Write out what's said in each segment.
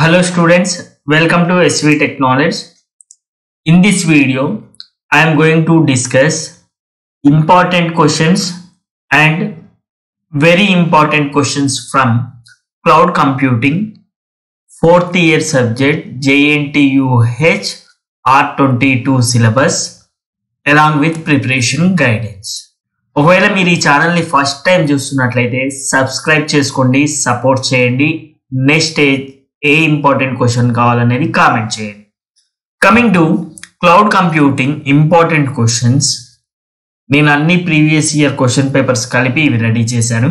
Hello students, welcome to SV Tech Knowledge. In this video, I am going to discuss important questions and very important questions from Cloud Computing 4th year subject JNTUH R22 syllabus along with preparation guidance. ఒకవేళ మీరు ఈ ఛానల్ని first time చూస్తున్నట్లయితే subscribe చేసుకోండి, support చేయండి. Next ఏ important question కావాలనేది comment చేయండి. Coming to cloud computing important questions, నేను అన్ని ప్రీవియస్ ఇయర్ క్వశ్చన్ పేపర్స్ కలిపి ఇవి రెడీ చేశాను.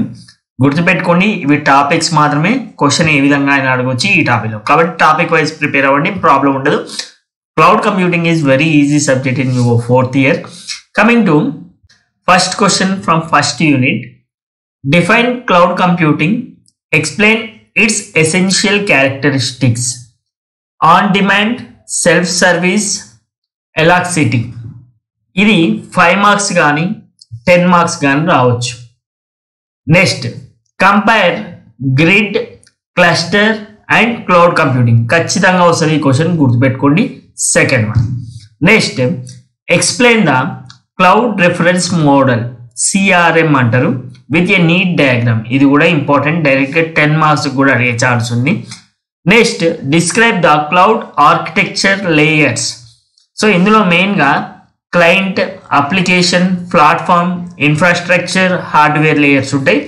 గుర్తుపెట్టుకోండి, ఇవి టాపిక్స్ మాత్రమే. క్వశ్చన్ ఏ విధంగా అయినా అడగొచ్చి ఈ టాపిక్లో, కాబట్టి టాపిక్ వైజ్ ప్రిపేర్ అవ్వండి, ప్రాబ్లం ఉండదు. Cloud computing is very easy subject in your fourth year. Coming to first question from first unit. Define cloud computing. Explain its essential characteristics. On-demand, self-service, elasticity. This 5 marks gaani, 10 marks gaani raavachu. Next, compare grid, cluster and cloud computing. Kachithanga osari question gurthupettukondi. Second one. Next, explain the Cloud Reference Model CRM అంటారు with a neat diagram. ఇది కూడా important, డైరెక్ట్గా 10 marks కూడా అడిగే chance ఉంది. Next, describe the cloud architecture layers. So ఇందులో మెయిన్గా client, application, platform, infrastructure, hardware layers ఉంటాయి.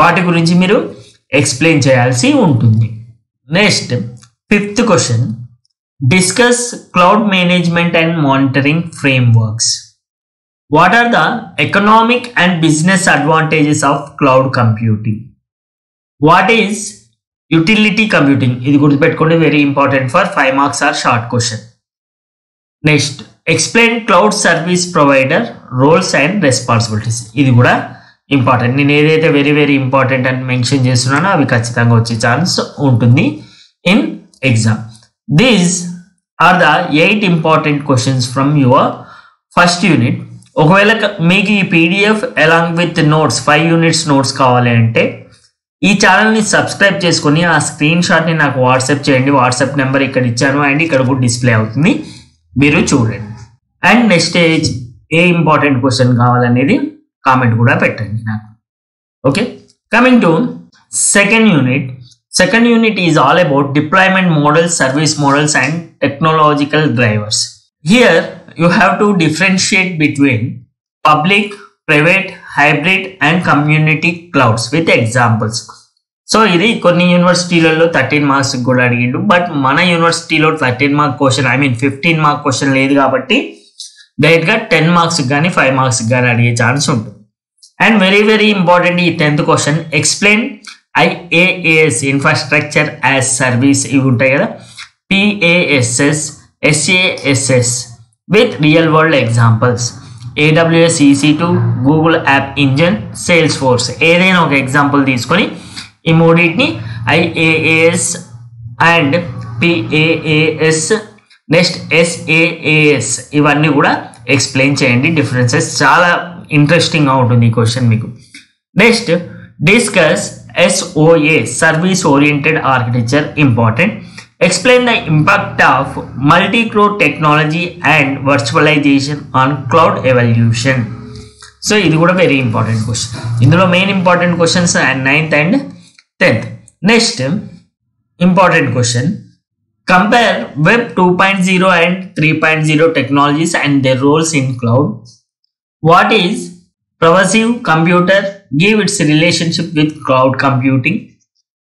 వాటి గురించి మీరు ఎక్స్ప్లెయిన్ చేయాల్సి ఉంటుంది. Next, fifth question, discuss cloud management and monitoring frameworks. What are the economic and business advantages of cloud computing? What is utility computing? This is very important for 5 marks or short question. Next, explain cloud service provider roles and responsibilities. This is important. This is very important and mentioned chance in exam. These are the 8 important questions from your first unit. ఒకవేళ మీకు ఈ PDF along with notes 5 units notes కావాలి అంటే ఈ ఛానల్ని subscribe చేసుకొని ఆ screen షాట్ని నాకు వాట్సాప్ చేయండి. వాట్సాప్ నెంబర్ ఇక్కడ ఇచ్చాను అండ్ ఇక్కడ కూడా డిస్ప్లే అవుతుంది, మీరు చూడండి. And next A important question కావాలనేది కామెంట్ కూడా పెట్టండి నాకు. Okay, coming to second unit. Second unit is all about deployment models, service models and technological drivers. Here you have to differentiate between public, private, hybrid and community clouds with examples. So idi konni university lallo 13 marks kuda adigindu, but mana university lo 13 mark question, I mean 15 mark question ledhu kabatti direct ga 10 marks gaani 5 marks gaani adige chance untundi. And very important ee 10th question, explain IaaS infrastructure as service ivu untayi kada, PaaS, SaaS with real world examples. AWS, EC2, Google App Engine, Salesforce. ఏదైనా ఒక example తీసుకొని ఈ మూడింటిని IaaS and PaaS, next SaaS, ఇవన్నీ కూడా explain చేయండి. Differences చాలా ఇంట్రెస్టింగ్గా ఉంటుంది ఈ క్వశ్చన్ మీకు. Next, discuss SOA, service oriented architecture. Important. Explain the impact of multi-cloud technology and virtualization on cloud evolution. So, this is a very important question. These are main important questions are 9th and 10th. Next, important question. Compare Web 2.0 and 3.0 technologies and their roles in cloud. What is pervasive computer? Give its relationship with cloud computing.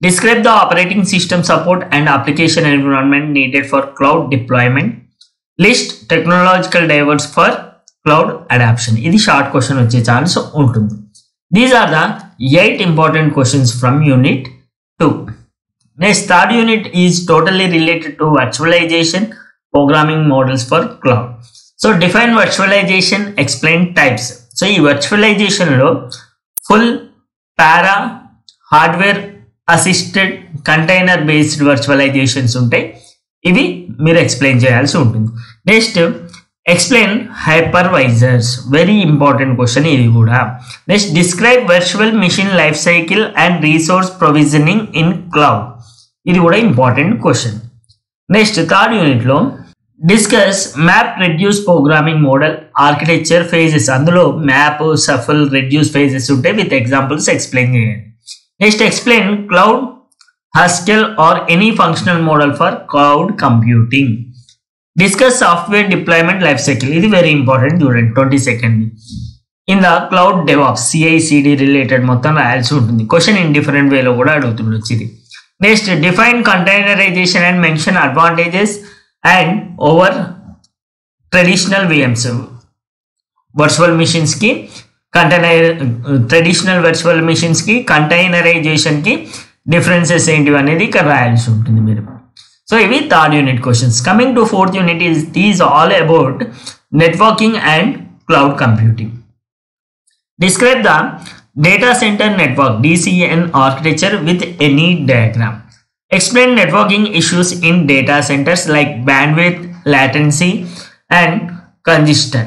Describe the operating system support and application environment needed for cloud deployment. List technological drivers for cloud adoption. This is a short question. These are the 8 important questions from unit 2. Next, third unit is totally related to virtualization, programming models for cloud. So, define virtualization, explain types. So, in virtualization, full, para, hardware, assisted, container based virtualizations ఉంటాయి. ఇవి మీరు explain చేయాల్సి ఉంటుంది. Next, explain hypervisors. Very important question ఇది కూడా. Next, describe virtual machine life cycle and resource provisioning in cloud. ఇది కూడా important question. Next third యూనిట్లో discuss map reduce programming model architecture phases, అందులో మ్యాప్ సఫల్ రెడ్యూస్ ఫేజెస్ ఉంటాయి, with examples explain చేయండి. Next explain cloud Haskell or any functional model for cloud computing. Discuss software deployment life cycle, ఇది very important చూడండి 22nd. In the cloud DevOps CI CD related మొత్తం రాయాల్సి ఉంటుంది, question in different వేలో కూడా అడుగుతుండొచ్చు ఇది. Next define containerization and mention advantages and over traditional VMs. Virtual మిషన్స్కి ట్రెడిషనల్ వర్చువల్ మిషన్స్కి కంటైనరైజేషన్కి డిఫరెన్సెస్ ఏంటివి అనేది ఇక్కడ రాయాల్సి ఉంటుంది మీరు. సో ఇవి third unit questions. Coming to fourth unit is these all about networking and cloud computing. Describe the data center network DCN architecture with a neat diagram. Explain networking issues in data centers like bandwidth, latency, and congestion.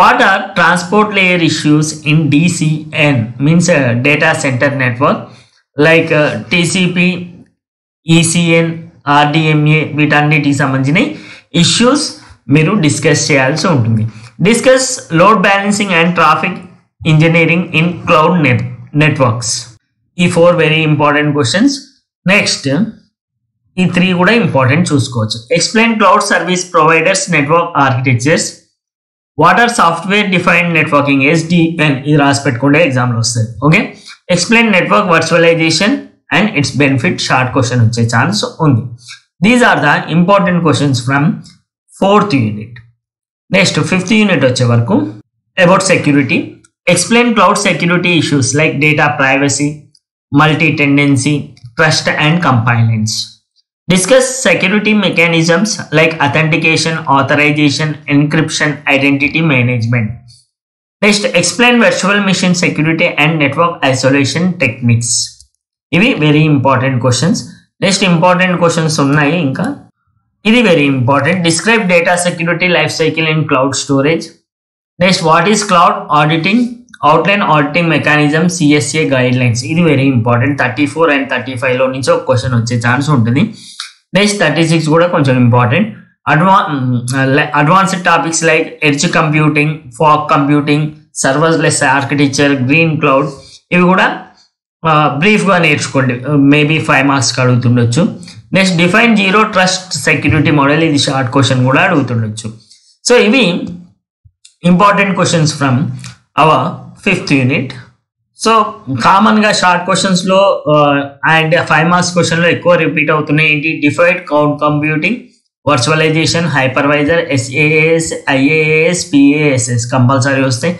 What are transport layer issues in DCN? Means data center network like TCP, ECN, RDMA, వీటన్నిటికి సంబంధించిన issues మీరు discuss చేయాల్సి ఉంటుంది. Discuss load balancing and traffic engineering in cloud networks. These four very important questions. Next, these three are important. Choose coach. Explain cloud service providers network architectures. What are software defined networking SDN? This aspect कोड़े exam लो से. Okay. Explain network virtualization and its benefit. Short question होचे chance only. These are the important questions from fourth unit. Next fifth unit వచ్చే వరకు about security. Explain cloud security issues like data privacy, multi tendency, trust and compliance. Discuss security mechanisms like authentication, authorization, encryption, identity management. Next explain virtual machine security and network isolation techniques. ఇవి very important questions. Next important questions ఉన్నాయి ఇంకా, ఇది very important. Describe data security life cycle in cloud storage. Next what is cloud auditing, outline auditing mechanism, CSA guidelines. ఇది very important. 34 and 35లో నుంచి ఒక question వచ్చే chance ఉంటుంది. Next 36 కూడా కొంచెం important. Advanced topics like edge computing, fog computing, serverless architecture, green cloud, ఇవి కూడా బ్రీఫ్గా నేర్చుకోండి. మేబీ 5 మార్క్స్కి అడుగుతుండొచ్చు. Next define zero trust security model, ఇది షార్ట్ క్వశ్చన్ కూడా అడుగుతుండొచ్చు. సో ఇవి important questions from our fifth unit. So కామన్గా షార్ట్ క్వశ్చన్స్లో అండ్ 5 మార్క్స్ క్వశ్చన్లో ఎక్కువ రిపీట్ అవుతున్నాయి ఏంటి? Define cloud computing, virtualization, hypervisor, SaaS, IaaS, PaaS compulsory వస్తాయి.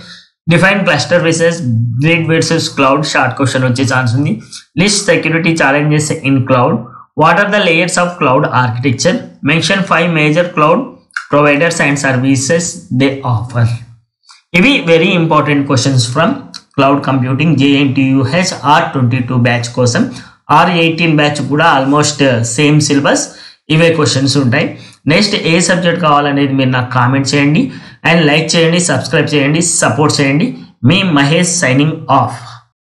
Define cluster versus grid versus cloud short question వచ్చే ఛాన్స్ ఉంది. List security challenges in cloud. What are the layers of cloud architecture? Mention 5 major cloud providers and services they offer. These very important questions from cloud computing JNTUH R22 batch question. R18 batch kuda almost same syllabus ఇవే questions ఉంటాయి. Next ఏ subject కావాలనేది మీరు నాకు comment చేయండి and like చేయండి, subscribe చేయండి, support చేయండి. మీ మహేష్ సైనింగ్ ఆఫ్.